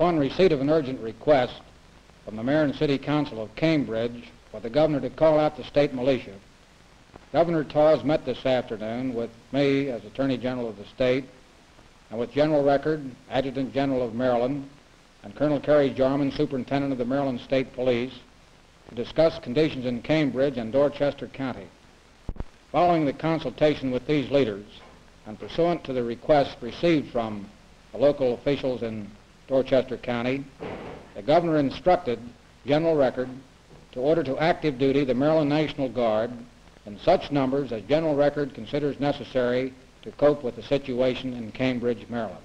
upon receipt of an urgent request from the Mayor and City Council of Cambridge for the Governor to call out the state militia, Governor Tawes met this afternoon with me as Attorney General of the state and with General Record, Adjutant General of Maryland, and Colonel Kerry Jarman, Superintendent of the Maryland State Police, to discuss conditions in Cambridge and Dorchester County. Following the consultation with these leaders, and pursuant to the request received from the local officials in Dorchester County, the Governor instructed General Record to order to active duty the Maryland National Guard in such numbers as General Record considers necessary to cope with the situation in Cambridge, Maryland.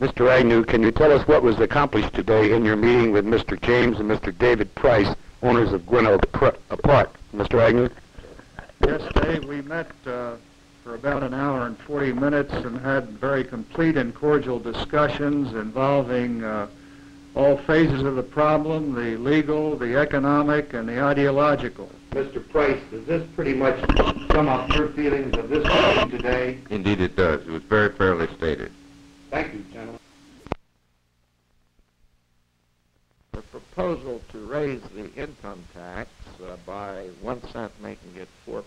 Mr. Agnew, can you tell us what was accomplished today in your meeting with Mr. James and Mr. David Price, owners of Gwynn Oak Park? Mr. Agnew? Yes, Dave, we met for about an hour and 40 minutes and had very complete and cordial discussions involving all phases of the problem, the legal, the economic, and the ideological. Mr. Price, does this pretty much sum up your feelings of this meeting today? Indeed it does. It was very fairly stated. Thank you, gentlemen. proposal to raise the income tax by 1 cent, making it 4%,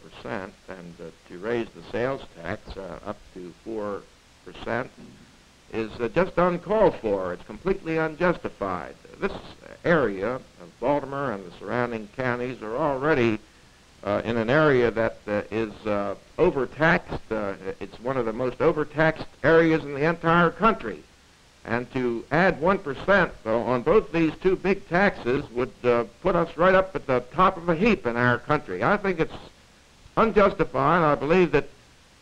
and to raise the sales tax up to 4%, is just uncalled for. It's completely unjustified. This area of Baltimore and the surrounding counties are already in an area that is overtaxed. It's one of the most overtaxed areas in the entire country. And to add 1% on both these two big taxes would put us right up at the top of a heap in our country. I think it's unjustified. I believe that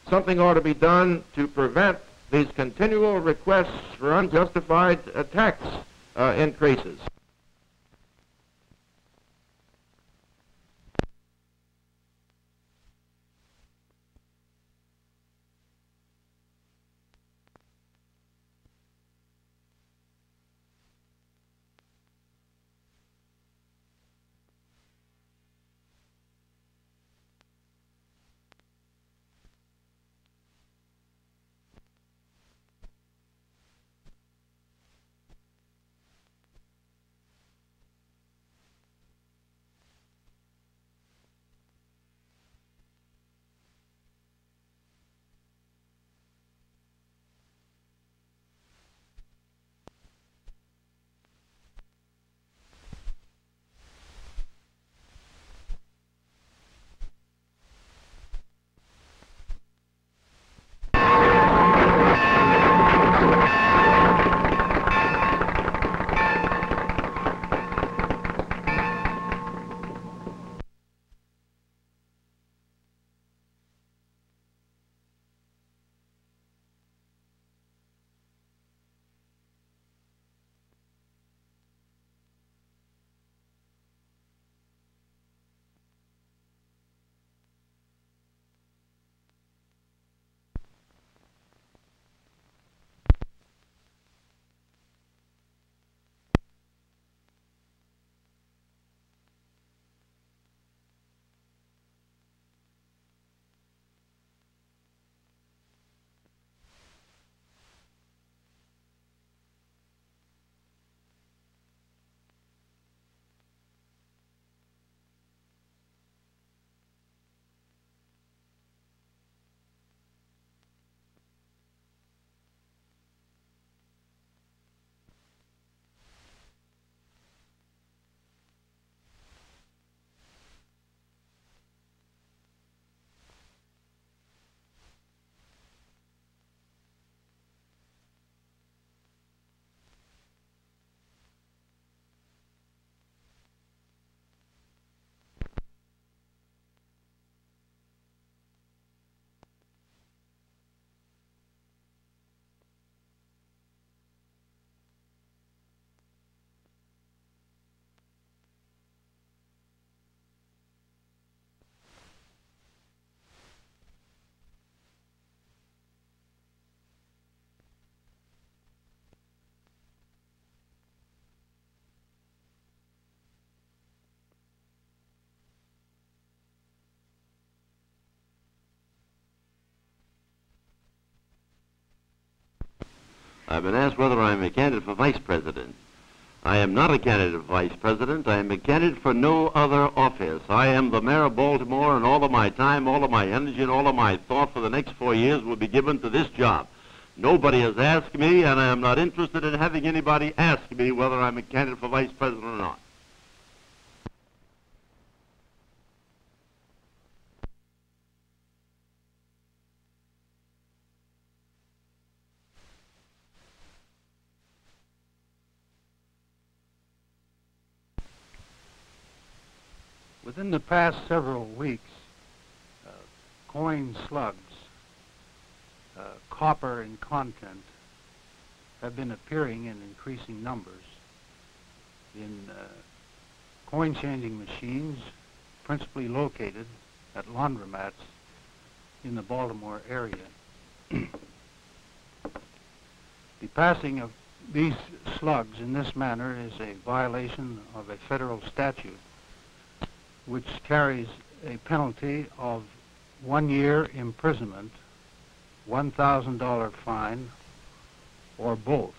something ought to be done to prevent these continual requests for unjustified tax increases. I've been asked whether I'm a candidate for vice president. I am not a candidate for vice president. I am a candidate for no other office. I am the mayor of Baltimore, and all of my time, all of my energy, and all of my thought for the next 4 years will be given to this job. Nobody has asked me, and I am not interested in having anybody ask me whether I'm a candidate for vice president or not. Within the past several weeks, coin slugs, copper and content, have been appearing in increasing numbers in coin changing machines, principally located at laundromats in the Baltimore area. The passing of these slugs in this manner is a violation of a federal statute which carries a penalty of 1 year imprisonment, $1,000 fine, or both.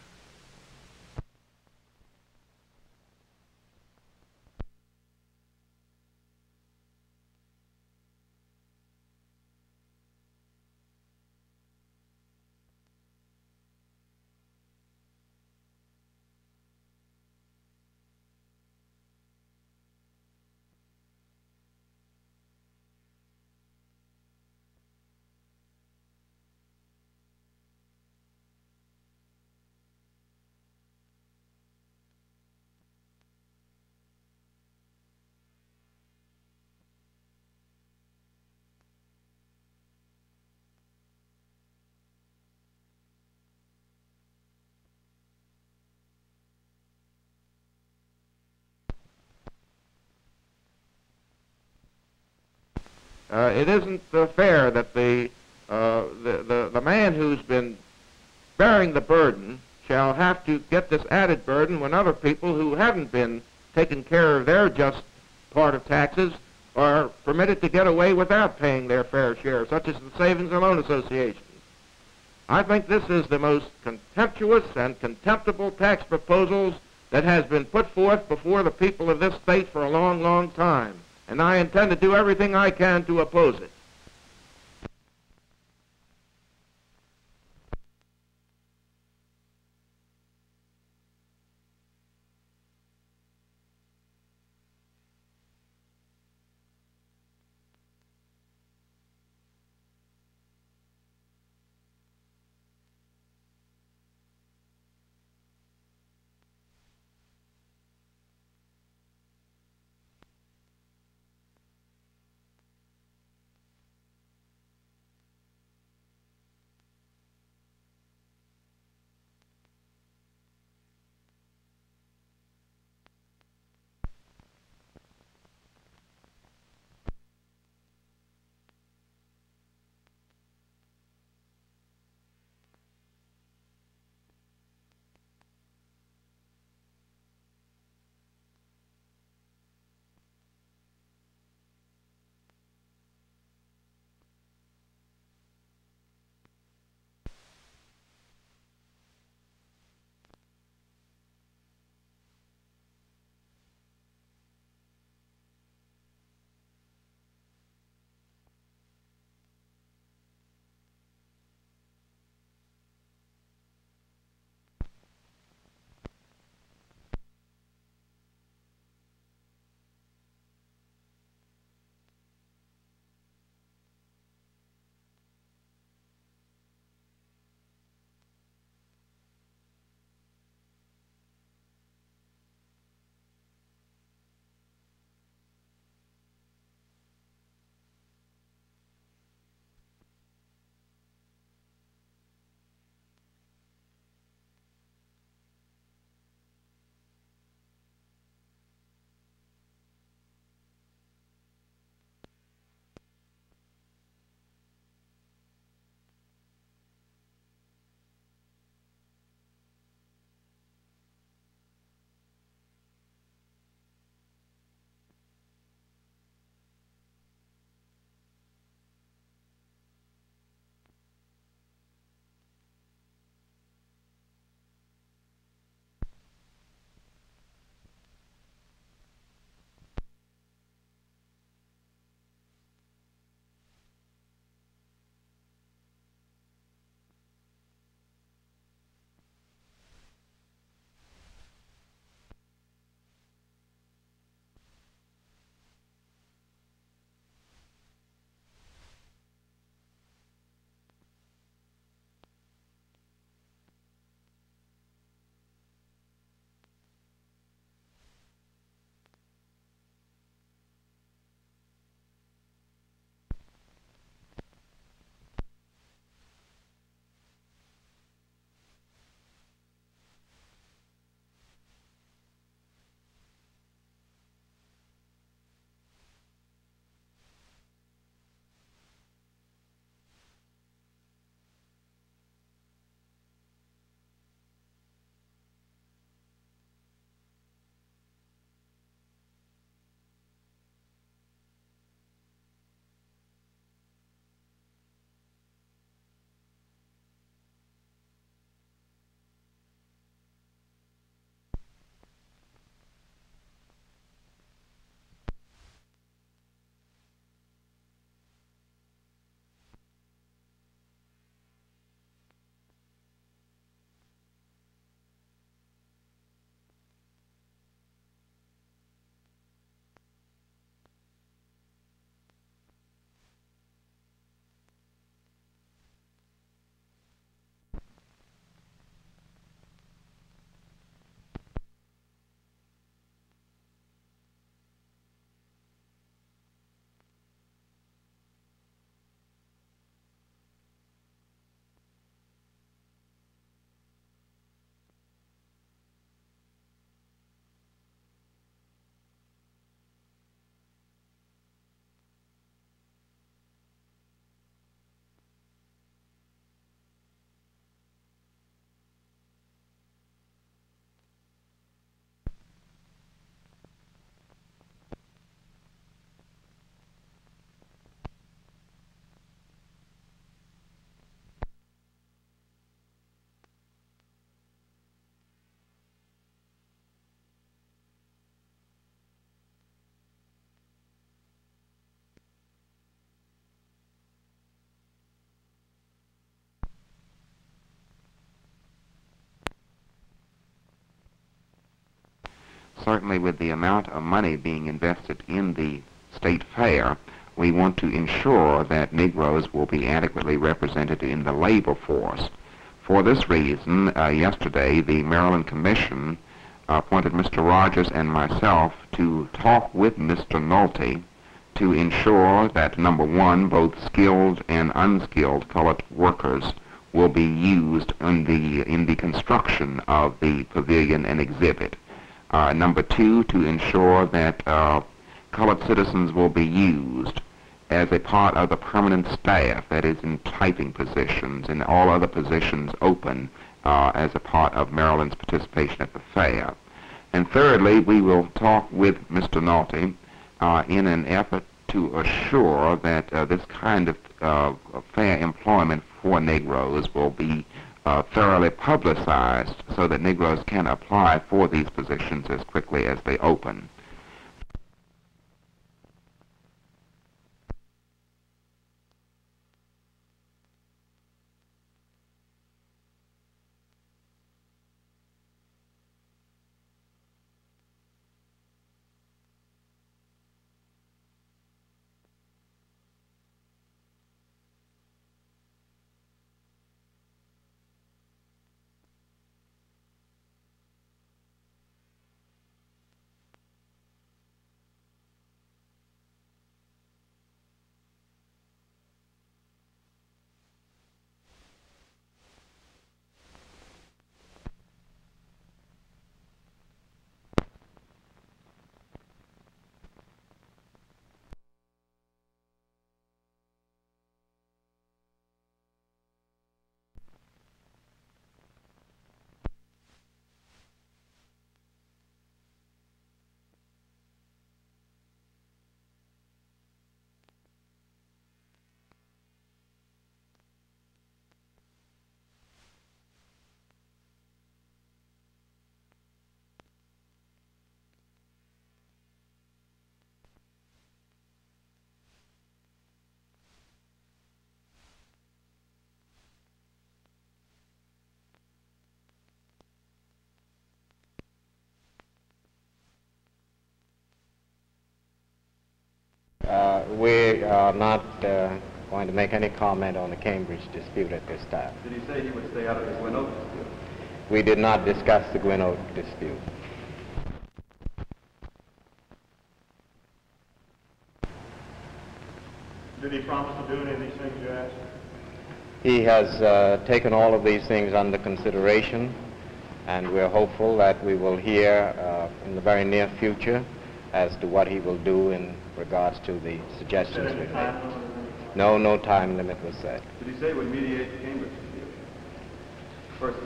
It isn't fair that the man who's been bearing the burden shall have to get this added burden when other people who haven't been taking care of their just part of taxes are permitted to get away without paying their fair share, such as the Savings and Loan Association. I think this is the most contemptuous and contemptible tax proposals that has been put forth before the people of this state for a long, long time, and I intend to do everything I can to oppose it. certainly with the amount of money being invested in the state fair, we want to ensure that Negroes will be adequately represented in the labor force. For this reason, yesterday the Maryland Commission appointed Mr. Rogers and myself to talk with Mr. Nolte to ensure that, number one, both skilled and unskilled colored workers will be used in the construction of the pavilion and exhibit. Number two, to ensure that colored citizens will be used as a part of the permanent staff, that is, in typing positions and all other positions open as a part of Maryland's participation at the fair. And thirdly, we will talk with Mr. Nulty in an effort to assure that this kind of fair employment for Negroes will be thoroughly publicized so that Negroes can apply for these positions as quickly as they open. We are not going to make any comment on the Cambridge dispute at this time. Did he say he would stay out of the Gwynn Oak dispute? We did not discuss the Gwynn Oak dispute. Did he promise to do any of these things you asked? He has taken all of these things under consideration, and we're hopeful that we will hear in the very near future as to what he will do in regards to the suggestions we made. No, no time limit was set. Did he say would mediate Cambridge? First.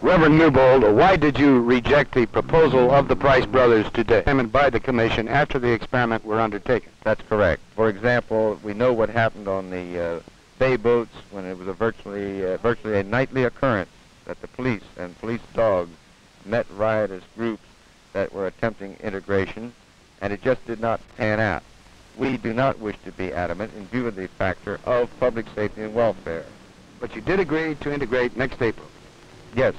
Reverend Newbold, why did you reject the proposal of the Price Brothers today and by the Commission after the experiment were undertaken? That's correct. For example, we know what happened on the bay boats when it was a virtually a nightly occurrence that the police and police dogs met riotous groups that were attempting integration, and it just did not pan out. We do not wish to be adamant in view of the factor of public safety and welfare. But you did agree to integrate next April? Yes.